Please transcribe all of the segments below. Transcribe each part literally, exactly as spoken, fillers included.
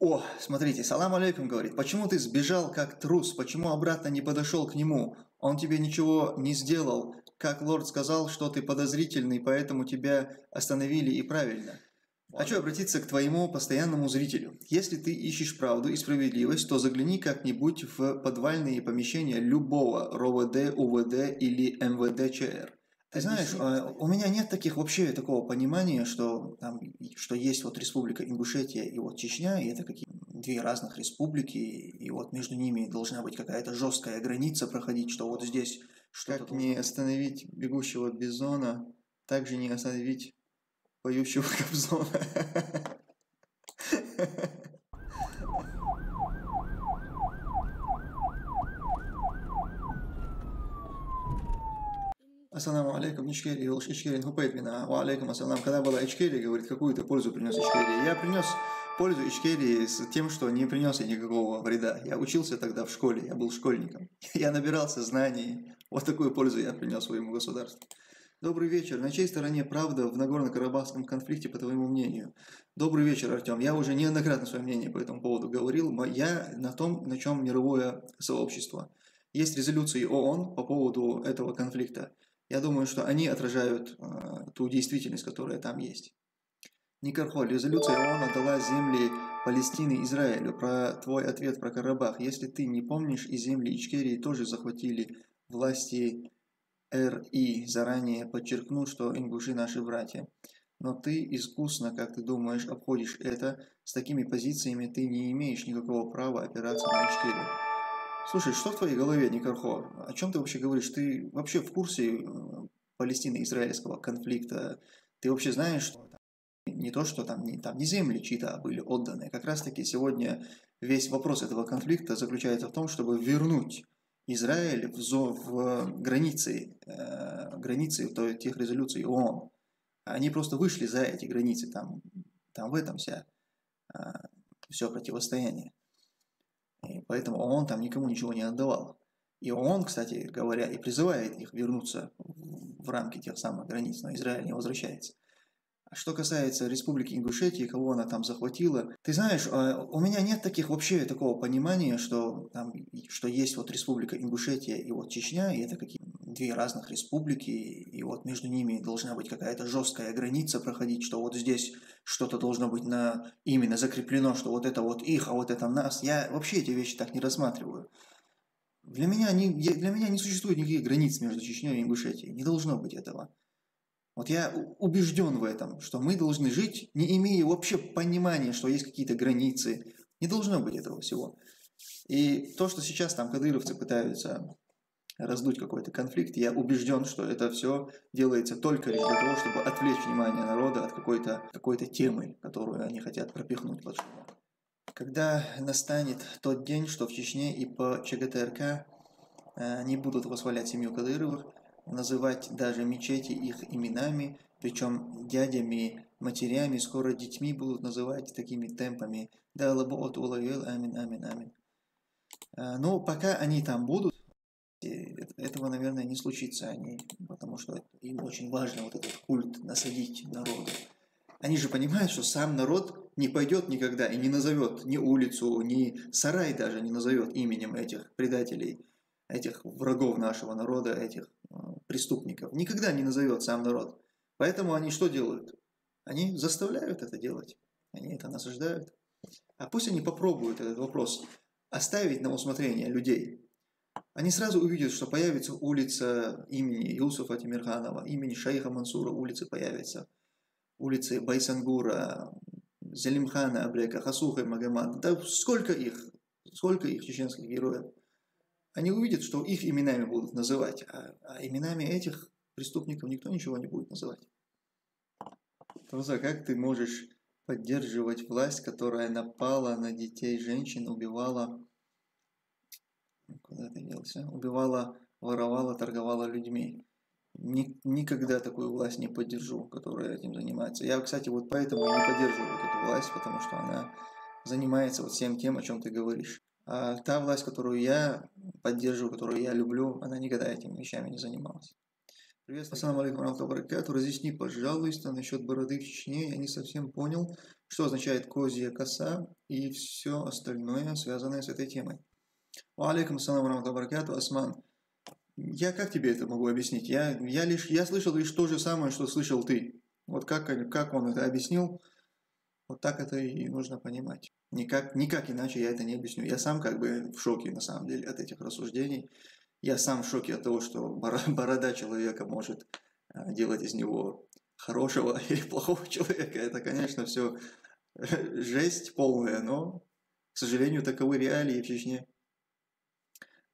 О, смотрите, салам алейкум, говорит, почему ты сбежал как трус, почему обратно не подошел к нему? Он тебе ничего не сделал, как лорд сказал, что ты подозрительный, поэтому тебя остановили, и правильно. Хочу обратиться к твоему постоянному зрителю. Если ты ищешь правду и справедливость, то загляни как-нибудь в подвальные помещения любого РОВД, УВД или эм вэ дэ че эр. Ты знаешь, у меня нет таких вообще такого понимания, что, там, что есть вот Республика Ингушетия и вот Чечня, и это какие две разных республики, и вот между ними должна быть какая-то жесткая граница проходить, что вот здесь что-то... Как не остановить бегущего бизона, так же не остановить поющего Кобзона. Ассаламу алейкум, Ичкерия, Ичкерия хупает меня, ва алейкум ассалам. Когда была Ичкерия, говорит, какую-то пользу принес Ичкерия. Я принес пользу Ичкерии с тем, что не принес никакого вреда. Я учился тогда в школе, я был школьником. Я набирался знаний. Вот такую пользу я принес своему государству. Добрый вечер. На чьей стороне правда в Нагорно-Карабахском конфликте, по твоему мнению? Добрый вечер, Артем. Я уже неоднократно свое мнение по этому поводу говорил. Я на том, на чем мировое сообщество. Есть резолюции о о эн по поводу этого конфликта. Я думаю, что они отражают э, ту действительность, которая там есть. Никархоль. Резолюция о о эн отдала земли Палестины Израилю. Про твой ответ про Карабах. Если ты не помнишь, и земли Ичкерии тоже захватили власти эр и. Заранее подчеркну, что ингуши наши братья. Но ты искусно, как ты думаешь, обходишь это. С такими позициями ты не имеешь никакого права опираться на Ичкерию. Слушай, что в твоей голове, Никархо? О чем ты вообще говоришь? Ты вообще в курсе Палестино-Израильского конфликта? Ты вообще знаешь, что там не то, что там не, там не земли чьи-то были отданы. Как раз таки сегодня весь вопрос этого конфликта заключается в том, чтобы вернуть Израиль в, зо, в границы, э, границы то, тех резолюций о о эн. Они просто вышли за эти границы, там, там в этом вся, э, все противостояние. И поэтому о о эн там никому ничего не отдавал. И о о эн, кстати говоря, и призывает их вернуться в, в рамки тех самых границ, но Израиль не возвращается. Что касается Республики Ингушетии, кого она там захватила, ты знаешь, у меня нет таких вообще такого понимания, что, там, что есть вот Республика Ингушетия и вот Чечня, и это какие две разных республики, и вот между ними должна быть какая-то жесткая граница проходить, что вот здесь что-то должно быть на, именно закреплено, что вот это вот их, а вот это нас. Я вообще эти вещи так не рассматриваю. Для меня не, для меня не существует никаких границ между Чечней и Ингушетией, не должно быть этого. Вот я убежден в этом, что мы должны жить, не имея вообще понимания, что есть какие-то границы. Не должно быть этого всего. И то, что сейчас там кадыровцы пытаются раздуть какой-то конфликт, я убежден, что это все делается только лишь для того, чтобы отвлечь внимание народа от какой-то какой-то темы, которую они хотят пропихнуть под шумок. Когда настанет тот день, что в Чечне и по че гэ тэ эр ка э, не будут восхвалять семью Кадыровых, называть даже мечети их именами, причем дядями, матерями, скоро детьми будут называть такими темпами. Да, лабоот улавил, амин, амин, амин. Но пока они там будут, этого, наверное, не случится, они, потому что им очень важно вот этот культ насадить народу. Они же понимают, что сам народ не пойдет никогда и не назовет ни улицу, ни сарай даже не назовет именем этих предателей, этих врагов нашего народа, этих преступников. Никогда не назовет сам народ. Поэтому они что делают? Они заставляют это делать. Они это насаждают. А пусть они попробуют этот вопрос оставить на усмотрение людей. Они сразу увидят, что появится улица имени Юсуфа Тимирханова, имени Шаиха Мансура улицы появятся. Улицы Байсангура, Зелимхана Абрека, Хасуха и Магомада. Да сколько их? Сколько их чеченских героев? Они увидят, что их именами будут называть, а, а именами этих преступников никто ничего не будет называть. Труза, как ты можешь поддерживать власть, которая напала на детей, женщин, убивала, куда это делся? Убивала, воровала, торговала людьми? Никогда такую власть не поддержу, которая этим занимается. Я, кстати, вот поэтому не поддерживаю вот эту власть, потому что она занимается вот всем тем, о чем ты говоришь. А та власть, которую я поддерживаю, которую я люблю, она никогда этими вещами не занималась. Ассаламу алейкум рахматуллахи ва баракатух. Разъясни, пожалуйста, насчет бороды в Чечне. Я не совсем понял, что означает козья коса и все остальное, связанное с этой темой. Алейкум ассаламу алейкум баракату, Осман. Я как тебе это могу объяснить? Я, я, лишь, я слышал лишь то же самое, что слышал ты. Вот как, как он это объяснил, вот так это и нужно понимать. Никак, никак иначе я это не объясню. Я сам как бы в шоке на самом деле от этих рассуждений. Я сам в шоке от того, что борода человека может делать из него хорошего или плохого человека. Это, конечно, все жесть полная, но, к сожалению, таковы реалии в Чечне.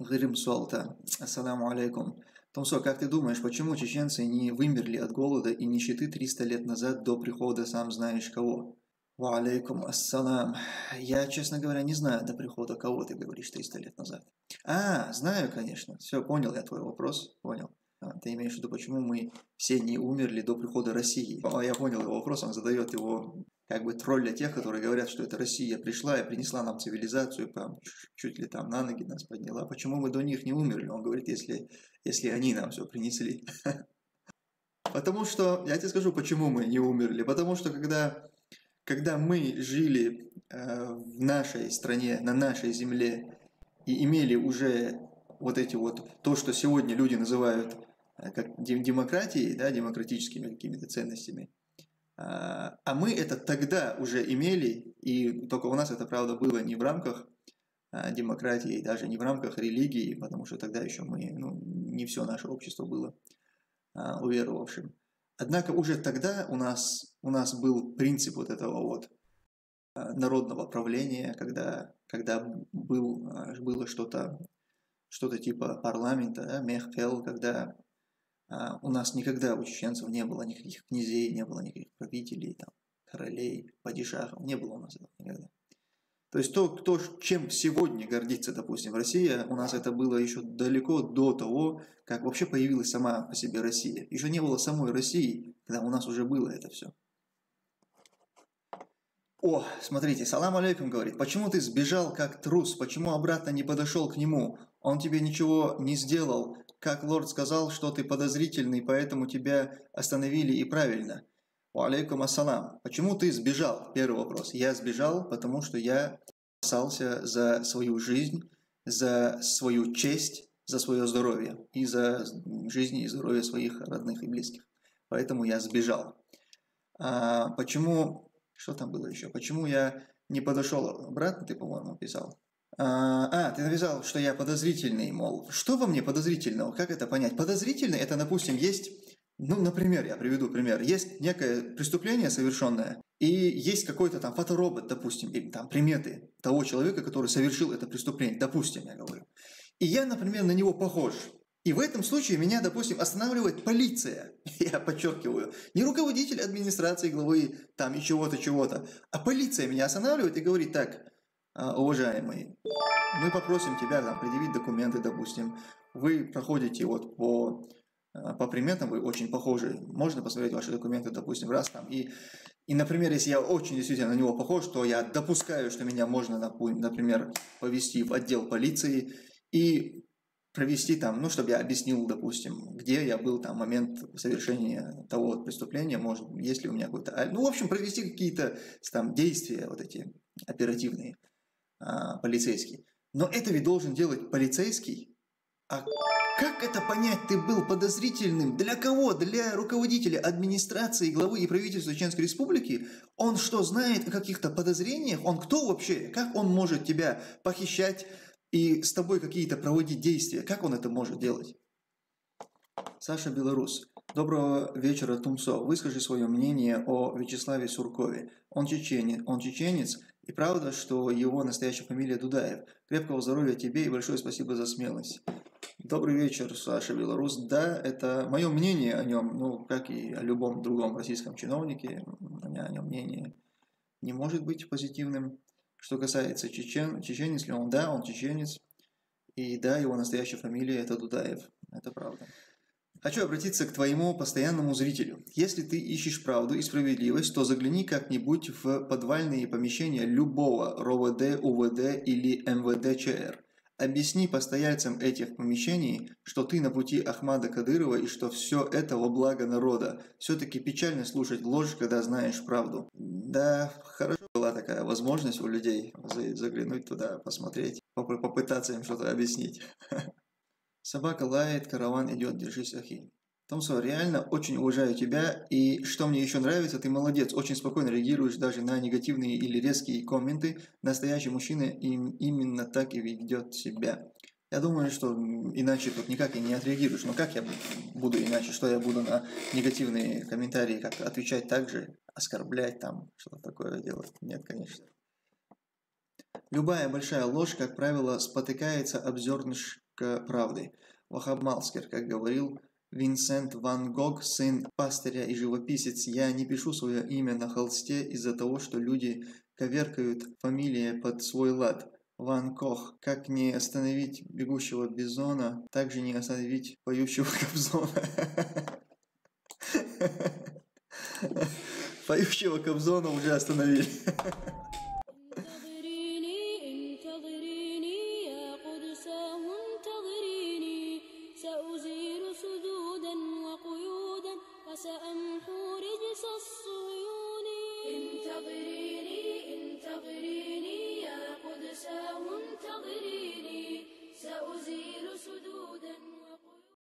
Гырим Суалта. Ассаламу алейкум. Томсо, как ты думаешь, почему чеченцы не вымерли от голода и нищеты триста лет назад до прихода сам знаешь кого? Ва алейкум ассалам. Я, честно говоря, не знаю до прихода кого ты говоришь триста лет назад. А, знаю, конечно. Все, понял я твой вопрос. Понял. А, ты имеешь в виду, почему мы все не умерли до прихода России? А, я понял его вопрос. Он задает его как бы тролля тех, которые говорят, что это Россия пришла и принесла нам цивилизацию, там, чуть ли там на ноги нас подняла. Почему мы до них не умерли? Он говорит, если, если они нам все принесли. Потому что, я тебе скажу, почему мы не умерли. Потому что, когда... Когда мы жили э, в нашей стране, на нашей земле, и имели уже вот эти вот, то, что сегодня люди называют э, как демократией, да, демократическими какими-то ценностями, э, а мы это тогда уже имели, и только у нас это, правда, было не в рамках э, демократии, даже не в рамках религии, потому что тогда еще мы, ну, не все наше общество было э, уверовавшим. Однако уже тогда у нас, у нас был принцип вот этого вот народного правления, когда, когда был, было что-то что-то типа парламента, да, мехпел, когда а, у нас никогда у чеченцев не было никаких князей, не было никаких правителей, там, королей, падишахов, не было у нас этого никогда. То есть то, то, чем сегодня гордится, допустим, Россия, у нас это было еще далеко до того, как вообще появилась сама по себе Россия. Еще не было самой России, когда у нас уже было это все. О, смотрите, салам алейкум говорит, почему ты сбежал как трус, почему обратно не подошел к нему, он тебе ничего не сделал, как лорд сказал, что ты подозрительный, поэтому тебя остановили и правильно. Алейкум ассалам. Почему ты сбежал? Первый вопрос. Я сбежал, потому что я опасался за свою жизнь, за свою честь, за свое здоровье и за жизнь и здоровье своих родных и близких. Поэтому я сбежал. А почему... Что там было еще? Почему я не подошел обратно? Ты, по-моему, писал. А, а, ты написал, что я подозрительный, мол. Что во мне подозрительного? Как это понять? Подозрительный – это, допустим, есть... Ну, например, я приведу пример. Есть некое преступление совершенное, и есть какой-то там фоторобот, допустим, или там приметы того человека, который совершил это преступление, допустим, я говорю. И я, например, на него похож. И в этом случае меня, допустим, останавливает полиция, я подчеркиваю, не руководитель администрации главы там и чего-то, чего-то, а полиция меня останавливает и говорит так: уважаемый, мы попросим тебя там предъявить документы, допустим, вы проходите вот по... По приметам вы очень похожи. Можно посмотреть ваши документы, допустим, раз там. И, и, например, если я очень действительно на него похож, то я допускаю, что меня можно, например, повести в отдел полиции и провести там, ну, чтобы я объяснил, допустим, где я был там в момент совершения того преступления, может, есть ли у меня какой-то... Ну, в общем, провести какие-то там действия вот эти оперативные, полицейские. Но это ведь должен делать полицейский. А как это понять, ты был подозрительным? Для кого? Для руководителя администрации, главы и правительства Чеченской Республики? Он что, знает о каких-то подозрениях? Он кто вообще? Как он может тебя похищать и с тобой какие-то проводить действия? Как он это может делать? Саша Белорус. Доброго вечера, Тумсо. Выскажи свое мнение о Вячеславе Суркове. Он чеченец, он чеченец, и правда, что его настоящая фамилия Дудаев. Крепкого здоровья тебе и большое спасибо за смелость. Добрый вечер, Саша Белорус. Да, это мое мнение о нем, ну, как и о любом другом российском чиновнике, у меня о нем мнение не может быть позитивным. Что касается чечен, чеченец ли он, да, он чеченец, и да, его настоящая фамилия это Дудаев, это правда. Хочу обратиться к твоему постоянному зрителю. Если ты ищешь правду и справедливость, то загляни как-нибудь в подвальные помещения любого РОВД, УВД или МВД-ЧР. Объясни постояльцам этих помещений, что ты на пути Ахмада Кадырова и что все это во благо народа. Все-таки печально слушать ложь, когда знаешь правду. Да, хорошо была такая возможность у людей заглянуть туда, посмотреть, попытаться им что-то объяснить. Собака лает, караван идет, держись, ахи. Томсо, реально очень уважаю тебя, и что мне еще нравится, ты молодец, очень спокойно реагируешь даже на негативные или резкие комменты. Настоящий мужчина им именно так и ведет себя. Я думаю, что иначе тут никак и не отреагируешь. Но как я буду иначе? Что я буду на негативные комментарии как-то отвечать так же, оскорблять там, что-то такое делать? Нет, конечно. Любая большая ложь, как правило, спотыкается об зернышко правды. Вахабмалскер, как говорил Винсент Ван Гог, сын пастыря и живописец, я не пишу свое имя на холсте из-за того, что люди коверкают фамилии под свой лад. Ван Кох, как не остановить бегущего бизона, так же не остановить поющего Кобзона. Поющего Кобзона уже остановили. سأمحو رجس الصيون انتظريني انتظريني